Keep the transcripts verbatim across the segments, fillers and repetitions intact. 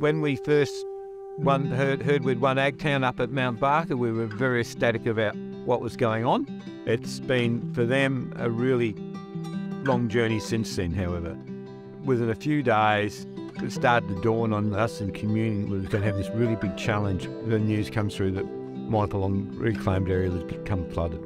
when we first won, heard, heard we'd won AgTown up at Mount Barker, we were very ecstatic about what was going on. It's been, for them, a really long journey since then, however. Within a few days, it started to dawn on us in community we were going to have this really big challenge. The news comes through that Mypolonga reclaimed area had become flooded.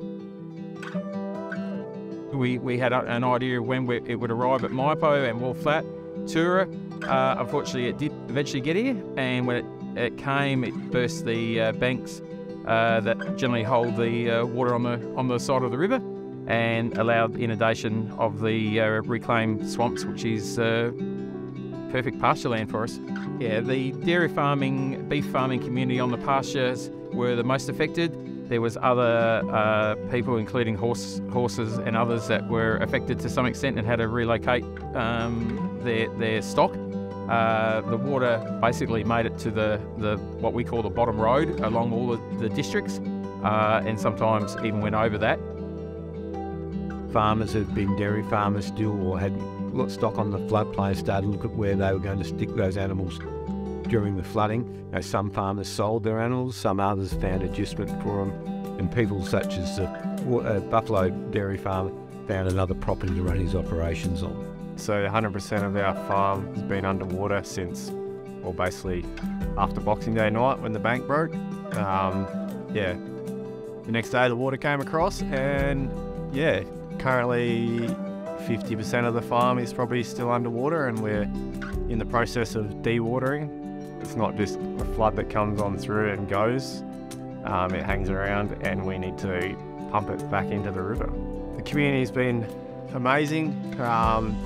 We, we had an idea of when we, it would arrive at Mypo and Wall Flat, Tura. Uh, unfortunately, it did eventually get here, and when it, it came, it burst the uh, banks uh, that generally hold the uh, water on the, on the side of the river, and allowed inundation of the uh, reclaimed swamps, which is uh, perfect pasture land for us. Yeah, the dairy farming, beef farming community on the pastures were the most affected. There was other uh, people, including horse, horses and others, that were affected to some extent and had to relocate um, their, their stock. Uh, the water basically made it to the, the what we call the bottom road along all of the districts, uh, and sometimes even went over that. Farmers who've been dairy farmers still, or had stock on the floodplain, started to look at where they were going to stick those animals during the flooding. You know, some farmers sold their animals, some others found adjustment for them, and people such as the uh, Buffalo dairy farmer found another property to run his operations on. So one hundred percent of our farm has been underwater since, well, basically after Boxing Day night when the bank broke. Um, yeah, the next day the water came across, and yeah, currently fifty percent of the farm is probably still underwater, and we're in the process of dewatering. It's not just a flood that comes on through and goes, um, it hangs around, and we need to pump it back into the river. The community's been amazing, um,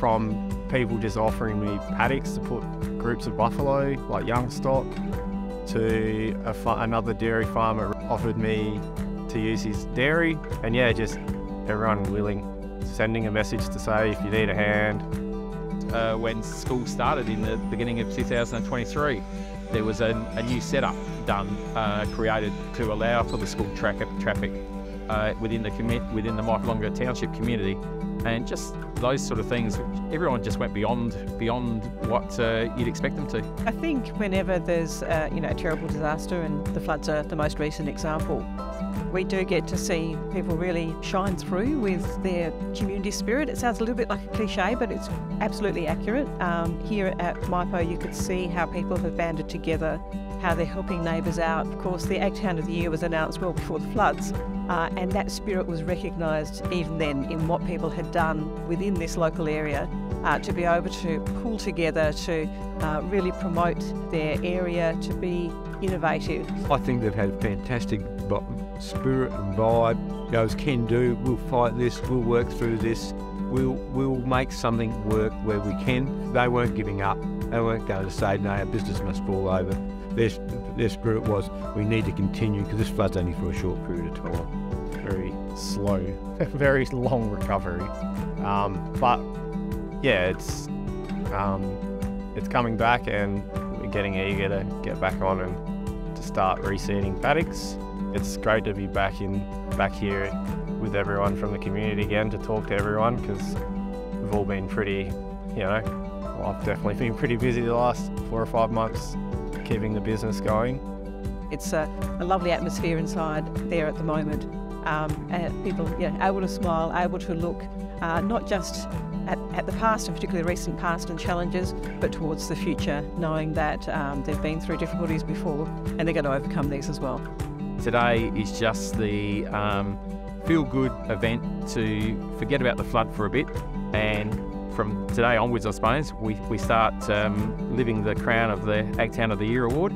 from people just offering me paddocks to put groups of buffalo, like young stock, to a fa another dairy farmer offered me to use his dairy, and yeah, just everyone willing, sending a message to say if you need a hand. Uh, when school started in the beginning of two thousand twenty-three, there was a, a new setup done, uh, created to allow for the school tra traffic uh, within the within the Mypolonga Township community, and just those sort of things. Everyone just went beyond beyond what uh, you'd expect them to. I think whenever there's uh, you know, a terrible disaster, and the floods are the most recent example, we do get to see people really shine through with their community spirit. It sounds a little bit like a cliche, but it's absolutely accurate. Um, here at Mypo, you could see how people have banded together, how they're helping neighbours out. Of course, the AgTown of the Year was announced well before the floods, uh, and that spirit was recognised even then in what people had done within this local area, uh, to be able to pull together, to uh, really promote their area, to be innovative. I think they've had a fantastic spirit and vibe. You know, it's can do, we'll fight this, we'll work through this, we'll, we'll make something work where we can. They weren't giving up, they weren't going to say, no, our business must fall over. Their, their spirit was, we need to continue because this flood's only for a short period of time. Very slow, very long recovery. Um, but yeah, it's, um, it's coming back, and we're getting eager to get back on and to start reseeding paddocks. It's great to be back in, back here with everyone from the community again, to talk to everyone, because we've all been pretty, you know, well, I've definitely been pretty busy the last four or five months keeping the business going. It's a, a lovely atmosphere inside there at the moment. Um, uh, people, you know, able to smile, able to look, uh, not just at, at the past, and particularly recent past and challenges, but towards the future, knowing that um, they've been through difficulties before, and they're going to overcome these as well. Today is just the um, feel-good event to forget about the flood for a bit, and from today onwards, I suppose, we, we start um, living the crown of the AgTown of the Year award.